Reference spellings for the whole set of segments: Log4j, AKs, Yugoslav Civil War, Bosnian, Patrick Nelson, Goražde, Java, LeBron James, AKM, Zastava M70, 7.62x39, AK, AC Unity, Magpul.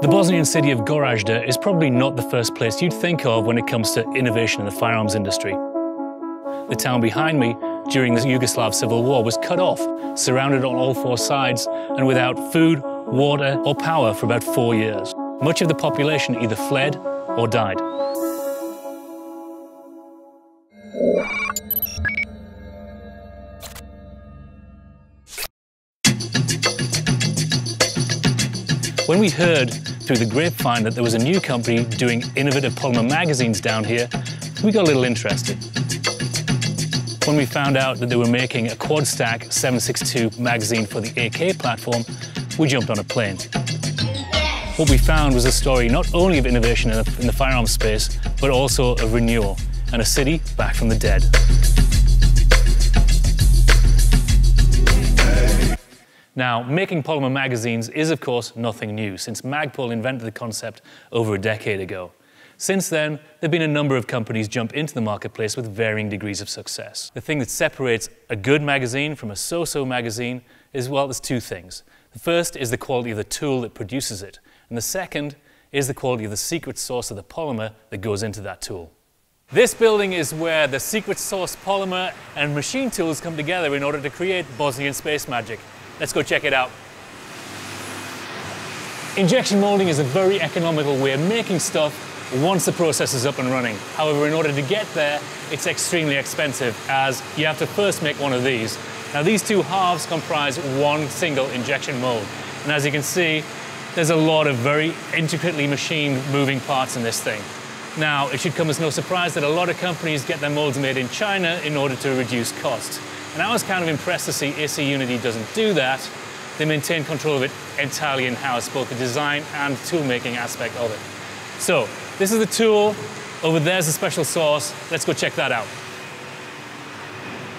The Bosnian city of Goražde is probably not the first place you'd think of when it comes to innovation in the firearms industry. The town behind me during the Yugoslav Civil War was cut off, surrounded on all four sides, and without food, water or power for about 4 years. Much of the population either fled or died. When we heard through the grapevine that there was a new company doing innovative polymer magazines down here, we got a little interested. When we found out that they were making a quad-stack 7.62 magazine for the AK platform, we jumped on a plane. Yes. What we found was a story not only of innovation in the firearms space, but also of renewal and a city back from the dead. Now, making polymer magazines is, of course, nothing new, since Magpul invented the concept over a decade ago. Since then, there have been a number of companies jump into the marketplace with varying degrees of success. The thing that separates a good magazine from a so-so magazine is, well, there's two things. The first is the quality of the tool that produces it, and the second is the quality of the secret sauce of the polymer that goes into that tool. This building is where the secret sauce polymer and machine tools come together in order to create Bosnian space magic. Let's go check it out. Injection molding is a very economical way of making stuff once the process is up and running. However, in order to get there, it's extremely expensive, as you have to first make one of these. Now, these two halves comprise one single injection mold. And as you can see, there's a lot of very intricately machined moving parts in this thing. Now, it should come as no surprise that a lot of companies get their molds made in China in order to reduce costs. And I was kind of impressed to see AC Unity doesn't do that. They maintain control of it entirely in-house, both the design and tool-making aspect of it. So, this is the tool. Over there's the special sauce. Let's go check that out.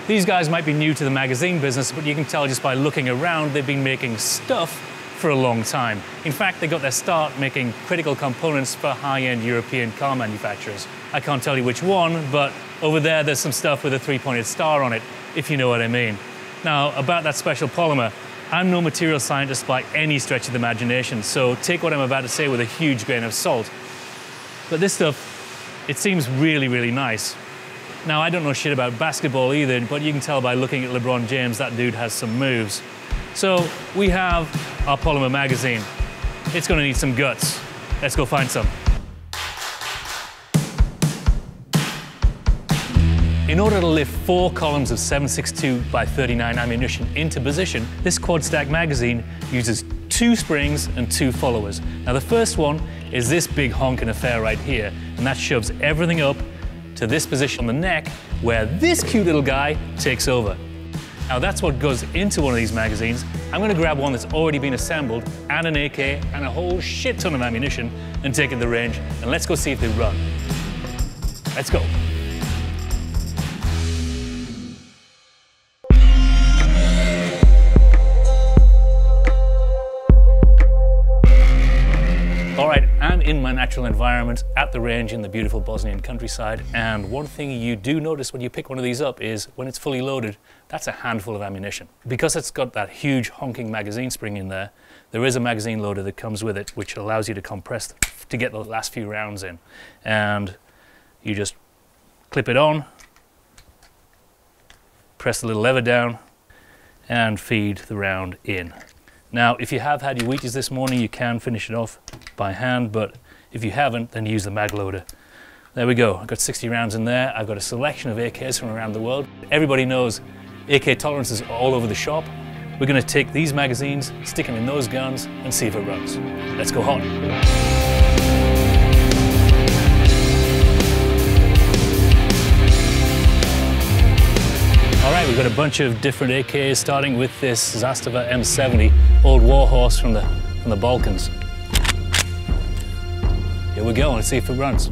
These guys might be new to the magazine business, but you can tell just by looking around, they've been making stuff for a long time. In fact, they got their start making critical components for high-end European car manufacturers. I can't tell you which one, but over there's some stuff with a three-pointed star on it, if you know what I mean. Now, about that special polymer, I'm no material scientist by any stretch of the imagination, so take what I'm about to say with a huge grain of salt. But this stuff, it seems really, really nice. Now, I don't know shit about basketball either, but you can tell by looking at LeBron James, that dude has some moves. So we have our polymer magazine. It's gonna need some guts. Let's go find some. In order to lift 4 columns of 7.62x39 ammunition into position, this quad-stack magazine uses 2 springs and 2 followers. Now, the first one is this big honking affair right here, and that shoves everything up to this position on the neck where this cute little guy takes over. Now, that's what goes into one of these magazines. I'm gonna grab one that's already been assembled and an AK and a whole shit ton of ammunition and take it to the range, and let's go see if they run. Let's go. In my natural environment, at the range in the beautiful Bosnian countryside, and one thing you do notice when you pick one of these up is, when it's fully loaded, that's a handful of ammunition. Because it's got that huge honking magazine spring in there, there is a magazine loader that comes with it, which allows you to compress to get the last few rounds in. And you just clip it on, press the little lever down, and feed the round in. Now, if you have had your Wheaties this morning, you can finish it off by hand, but if you haven't, then use the mag loader. There we go, I've got 60 rounds in there. I've got a selection of AKs from around the world. Everybody knows AK tolerances are all over the shop. We're gonna take these magazines, stick them in those guns, and see if it runs. Let's go hot. Alright, we've got a bunch of different AKs, starting with this Zastava M70, old war horse from the Balkans. Here we go, let's see if it runs.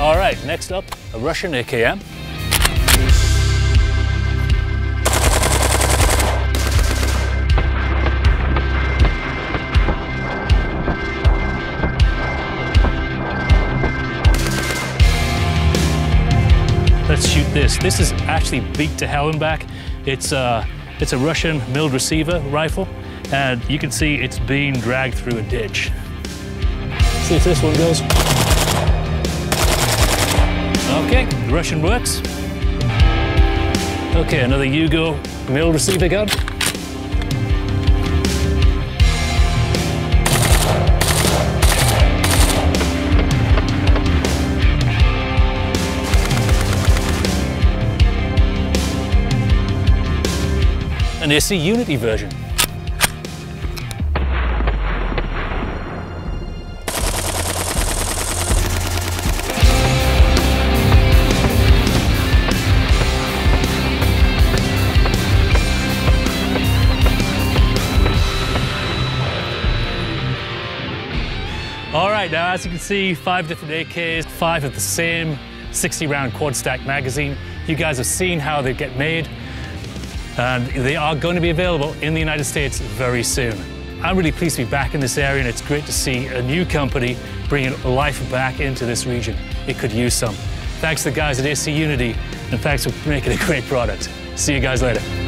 Alright, next up, a Russian AKM. Let's shoot this. This is actually beaked to hell and back. It's a Russian milled receiver rifle, and you can see it's being dragged through a ditch. See if this one goes. Okay, the Russian works. Okay, another Yugo milled receiver gun. An AC Unity version. All right, now as you can see, 5 different AKs, 5 of the same 60-round quad stack magazine. You guys have seen how they get made. And they are going to be available in the United States very soon. I'm really pleased to be back in this area, and it's great to see a new company bringing life back into this region. It could use some. Thanks to the guys at AC Unity, and thanks for making a great product. See you guys later.